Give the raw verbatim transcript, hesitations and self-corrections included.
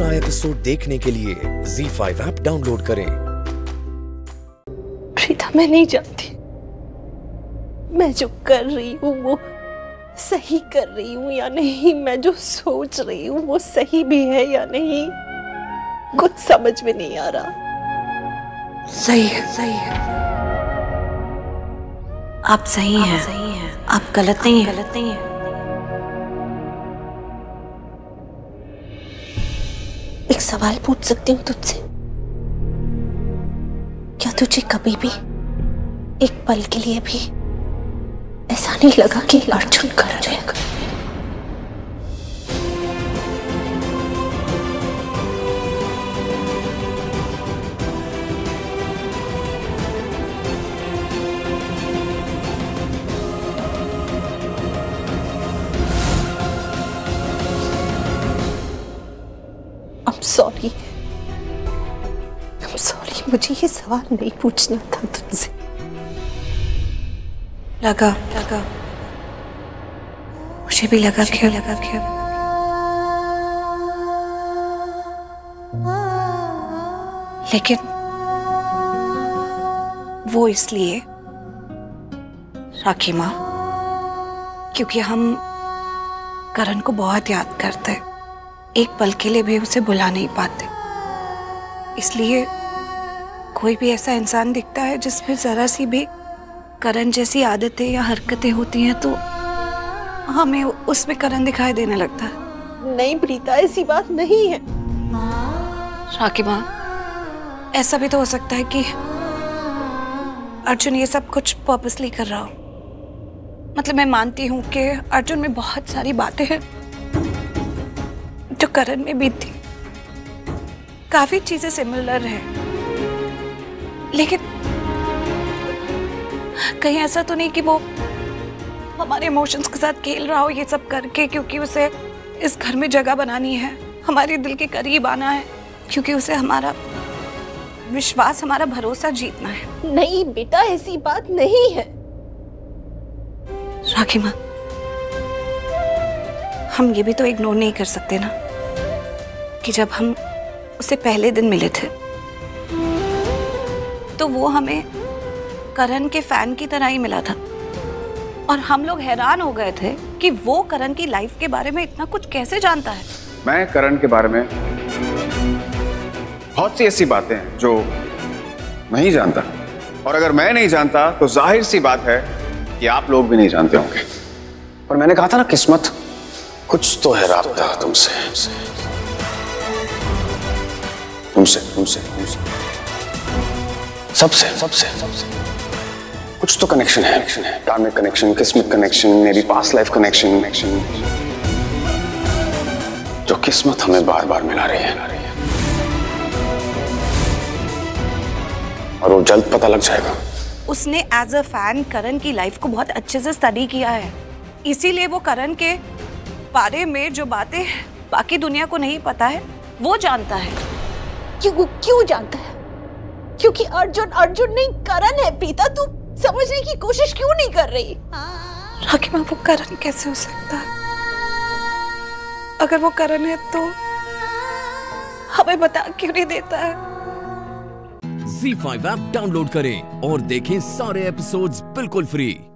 पूरा एपिसोड देखने के लिए ज़ी फाइव ऐप डाउनलोड करें। प्रीता, मैं नहीं जानती मैं जो कर रही हूँ वो सही कर रही हूँ या नहीं, मैं जो सोच रही हूँ वो सही भी है या नहीं, कुछ समझ में नहीं आ रहा। सही है, सही है, आप सही हैं, सही है, आप गलत नहीं है, गलत नहीं है। एक सवाल पूछ सकती हूँ तुझसे, क्या तुझे कभी भी एक पल के लिए भी ऐसा नहीं लगा कि अर्जुन कर रहे हैं? सॉरी, सॉरी, मुझे ये सवाल नहीं पूछना था तुझसे। लगा, लगा, मुझे भी लगा कि लगा कि लेकिन वो इसलिए राखी माँ, क्योंकि हम करण को बहुत याद करते हैं, एक पल के लिए भी उसे भुला नहीं पाते। इसलिए कोई भी ऐसा इंसान दिखता है जिसमें जरा सी भी करण जैसी आदतें या हरकतें होती हैं तो हमें उसमें करण दिखाई देने लगता है। नहीं प्रीता, ऐसी बात नहीं है। राकिबा, ऐसा भी तो हो सकता है कि अर्जुन ये सब कुछ पर्पसली कर रहा हो। मतलब मैं मानती हूँ कि अर्जुन में बहुत सारी बातें हैं जो करण में भी थी, काफी चीजें सिमिलर हैं, लेकिन कहीं ऐसा तो नहीं कि वो हमारे इमोशंस के साथ खेल रहा हो ये सब करके, क्योंकि उसे इस घर में जगह बनानी है, हमारे दिल के करीब आना है, क्योंकि उसे हमारा विश्वास, हमारा भरोसा जीतना है। नहीं बेटा, ऐसी बात नहीं है। राखी माँ, हम ये भी तो इग्नोर नहीं कर सकते ना कि जब हम उसे पहले दिन मिले थे तो वो हमें करण के फैन की तरह ही मिला था, और हम लोग हैरान हो गए थे कि वो करण की लाइफ के बारे में इतना कुछ कैसे जानता है। मैं करण के बारे में बहुत सी ऐसी बातें हैं जो नहीं जानता, और अगर मैं नहीं जानता तो जाहिर सी बात है कि आप लोग भी नहीं जानते होंगे। और मैंने कहा था ना, किस्मत, कुछ तो है राब्ता तुमसे, तुमसे, तुमसे, तुमसे, सबसे, सबसे, सबसे, कुछ तो कनेक्शन है, कनेक्शन है, कार्मिक कनेक्शन, किस्मत कनेक्शन, मेरी पास्ट लाइफ कनेक्शन, कनेक्शन, जो किस्मत हमें बार बार मिला रही है, और वो जल्द पता लग जाएगा। उसने एज अ फैन करण की लाइफ को बहुत अच्छे से स्टडी किया है, इसीलिए वो करण के बारे में जो बातें बाकी दुनिया को नहीं पता है वो जानता है। क्यों क्यों जानता है? क्योंकि अर्जुन अर्जुन नहीं करण है। पीता, तू समझने की कोशिश क्यों नहीं कर रही? राखी माँ, वो करण कैसे हो सकता है? अगर वो करण है तो हमें बता क्यों नहीं देता है? ज़ी फाइव ऐप डाउनलोड करें और देखें सारे एपिसोड्स बिल्कुल फ्री।